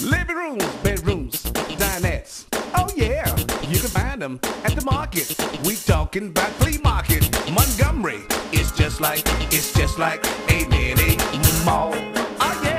Living rooms, bedrooms, dinettes. Oh yeah, you can find them at the market. We talking about Flea Market Montgomery. It's just like a mini mall. Oh yeah.